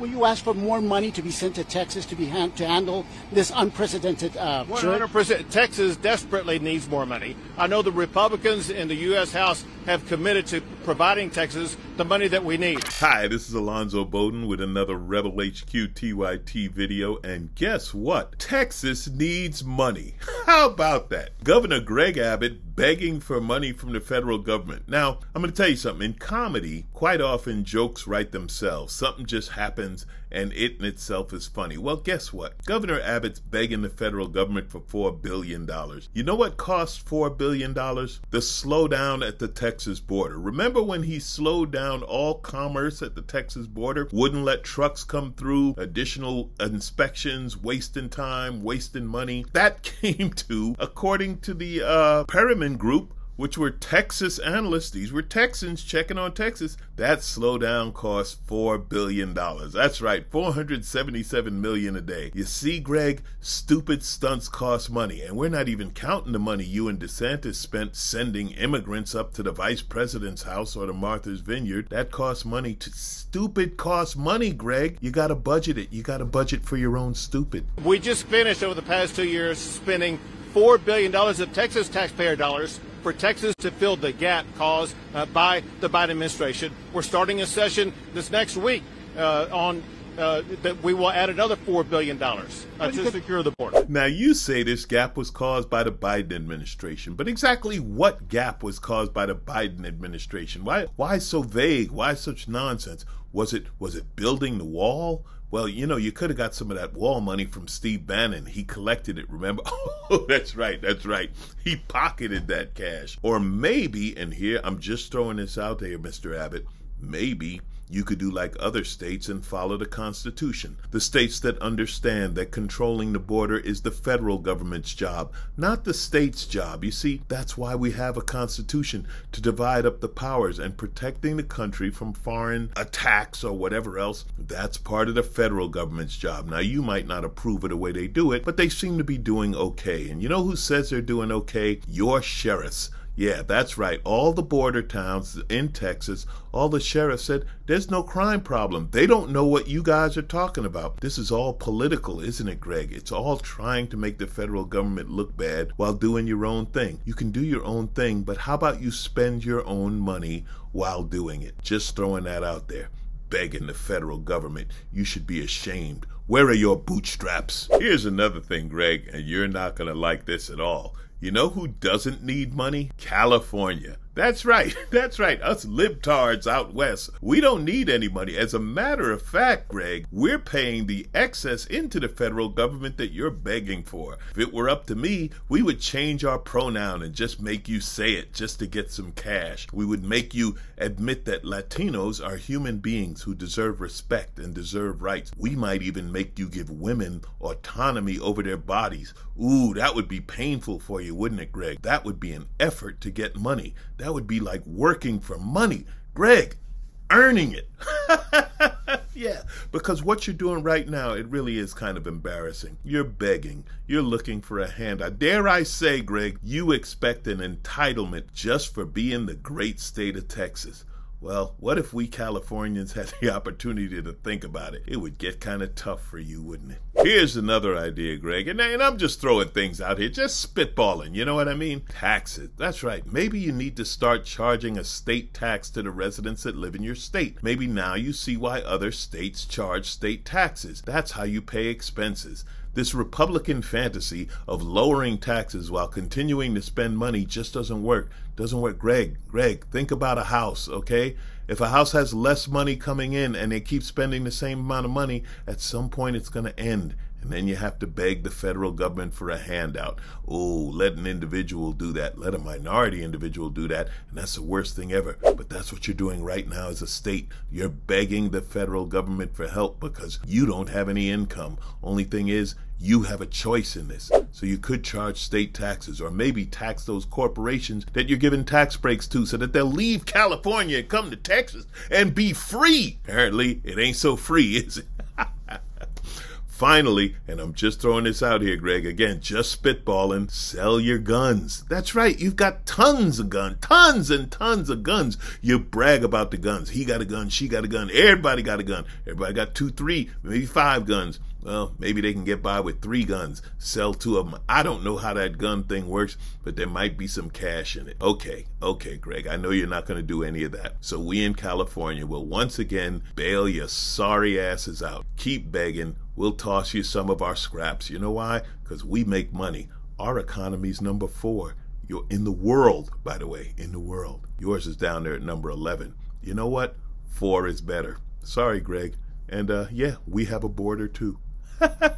Will you ask for more money to be sent to Texas to be handle this unprecedented? 100%. Texas desperately needs more money. I know the Republicans in the U.S. House have committed to providing Texas the money that we need. Hi, this is Alonzo Bodden with another Rebel HQ TYT video. And guess what? Texas needs money. How about that? Governor Greg Abbott begging for money from the federal government. Now, I'm going to tell you something. In comedy, quite often jokes write themselves. Something just happens and it in itself is funny. Well, guess what? Governor Abbott's begging the federal government for $4 billion. You know what costs $4 billion? The slowdown at the Texas border. Remember when he slowed down all commerce at the Texas border, wouldn't let trucks come through, additional inspections, wasting time, wasting money. That came to, according to the Perryman Group, which were Texas analysts, these were Texans checking on Texas, that slowdown cost $4 billion. That's right, $477 million a day. You see, Greg, stupid stunts cost money, and we're not even counting the money you and DeSantis spent sending immigrants up to the vice president's house or to Martha's Vineyard. That costs money. Stupid costs money, Greg. You gotta budget it. You gotta budget for your own stupid. We just finished over the past 2 years spending $4 billion of Texas taxpayer dollars for Texas to fill the gap caused by the Biden administration. We're starting a session this next week that we will add another $4 billion to secure the border. Now, you say this gap was caused by the Biden administration, but exactly what gap was caused by the Biden administration? Why so vague? Why such nonsense? Was it building the wall? Well, you know, you could have got some of that wall money from Steve Bannon. He collected it, remember? Oh, that's right, that's right. He pocketed that cash. Or maybe, and here, I'm just throwing this out there, Mr. Abbott, maybe you could do like other states and follow the Constitution. The states that understand that controlling the border is the federal government's job, not the state's job. You see, that's why we have a Constitution, to divide up the powers and protecting the country from foreign attacks or whatever else. That's part of the federal government's job. Now, you might not approve of the way they do it, but they seem to be doing okay. And you know who says they're doing okay? Your sheriffs. Yeah, that's right. All the border towns in Texas, all the sheriffs said, there's no crime problem. They don't know what you guys are talking about. This is all political, isn't it, Greg? It's all trying to make the federal government look bad while doing your own thing. You can do your own thing, but how about you spend your own money while doing it? Just throwing that out there. Begging the federal government. You should be ashamed. Where are your bootstraps? Here's another thing, Greg, and you're not going to like this at all. You know who doesn't need money? California. That's right. That's right. Us libtards out west, we don't need any money. As a matter of fact, Greg, we're paying the excess into the federal government that you're begging for. If it were up to me, we would change our pronoun and just make you say it just to get some cash. We would make you admit that Latinos are human beings who deserve respect and deserve rights. We might even make you give women autonomy over their bodies. Ooh, that would be painful for you, wouldn't it, Greg? That would be an effort to get money. That would be like working for money. Greg, earning it. Yeah, because what you're doing right now, it really is kind of embarrassing. You're begging. You're looking for a handout. Dare I say, Greg, you expect an entitlement just for being the great state of Texas. Well, what if we Californians had the opportunity to think about it? It would get kind of tough for you, wouldn't it? Here's another idea, Greg, and I'm just throwing things out here, just spitballing, you know what I mean? Taxes, that's right. Maybe you need to start charging a state tax to the residents that live in your state. Maybe now you see why other states charge state taxes. That's how you pay expenses. This Republican fantasy of lowering taxes while continuing to spend money just doesn't work. Doesn't work. Greg, think about a house, okay? If a house has less money coming in and they keep spending the same amount of money, at some point it's going to end. And then you have to beg the federal government for a handout. Oh, let an individual do that. Let a minority individual do that. And that's the worst thing ever. But that's what you're doing right now as a state. You're begging the federal government for help because you don't have any income. Only thing is, you have a choice in this. So you could charge state taxes or maybe tax those corporations that you're giving tax breaks to so that they'll leave California and come to Texas and be free. Apparently, it ain't so free, is it? finally, and I'm just throwing this out here, Greg, again, just spitballing, sell your guns. That's right. You've got tons of guns, tons and tons of guns. You brag about the guns. He got a gun. She got a gun. Everybody got a gun. Everybody got 2, 3, maybe 5 guns. Well, maybe they can get by with 3 guns, sell 2 of them. I don't know how that gun thing works, but there might be some cash in it. Okay, okay, Greg, I know you're not going to do any of that. So we in California will once again bail your sorry asses out. Keep begging. We'll toss you some of our scraps. You know why? Because we make money. Our economy's number 4. You're in the world, by the way, in the world. Yours is down there at number 11. You know what? 4 is better. Sorry, Greg. And yeah, we have a border too. Ha ha.